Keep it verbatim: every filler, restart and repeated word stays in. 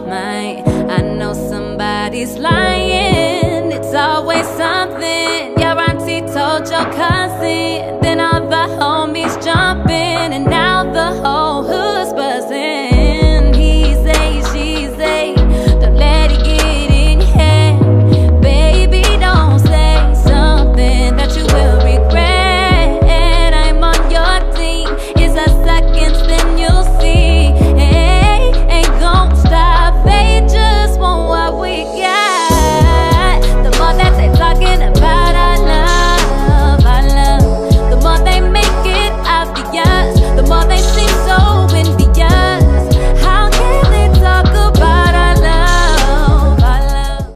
my mind. I know somebody's lying.